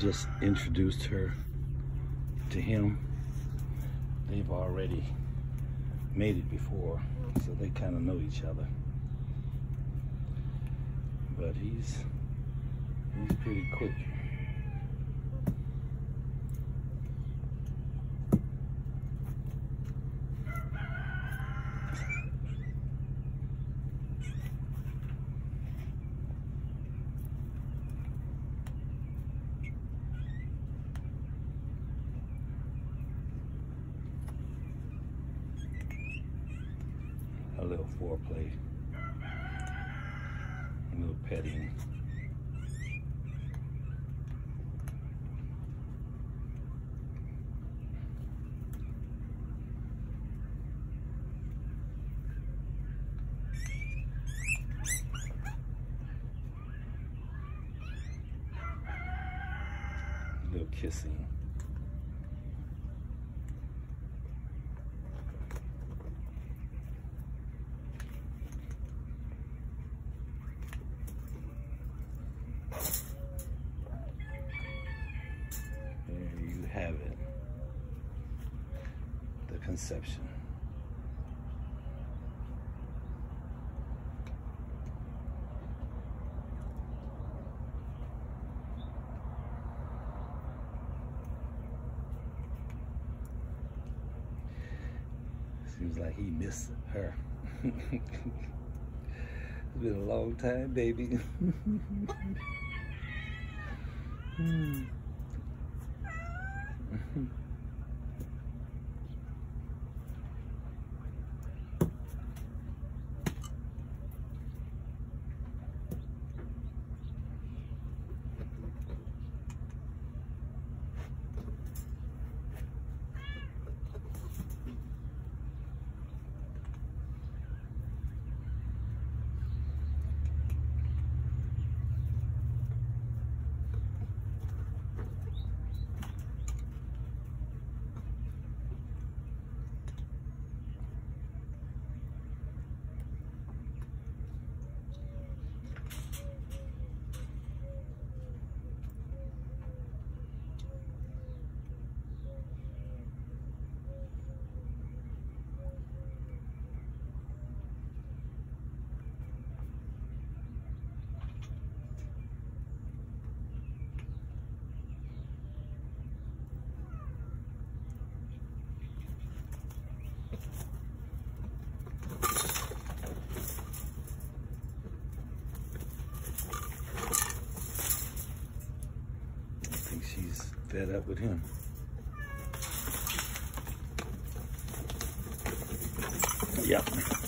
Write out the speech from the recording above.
just introduced her to him, they've already made it before, so they kind of know each other. But he's pretty quick. A little foreplay, a little petting. A little kissing. Have it, the conception. Seems like he missed her. It's been a long time, baby. She's fed up with him. Yep.